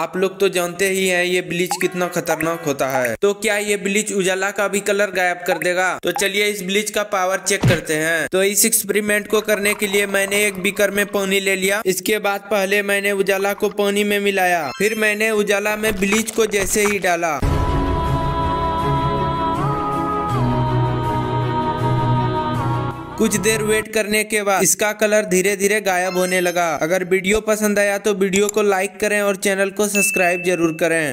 आप लोग तो जानते ही हैं ये ब्लीच कितना खतरनाक होता है। तो क्या ये ब्लीच उजाला का भी कलर गायब कर देगा? तो चलिए इस ब्लीच का पावर चेक करते हैं। तो इस एक्सपेरिमेंट को करने के लिए मैंने एक बीकर में पानी ले लिया। इसके बाद पहले मैंने उजाला को पानी में मिलाया, फिर मैंने उजाला में ब्लीच को जैसे ही डाला, कुछ देर वेट करने के बाद इसका कलर धीरे धीरे गायब होने लगा। अगर वीडियो पसंद आया तो वीडियो को लाइक करें और चैनल को सब्सक्राइब जरूर करें।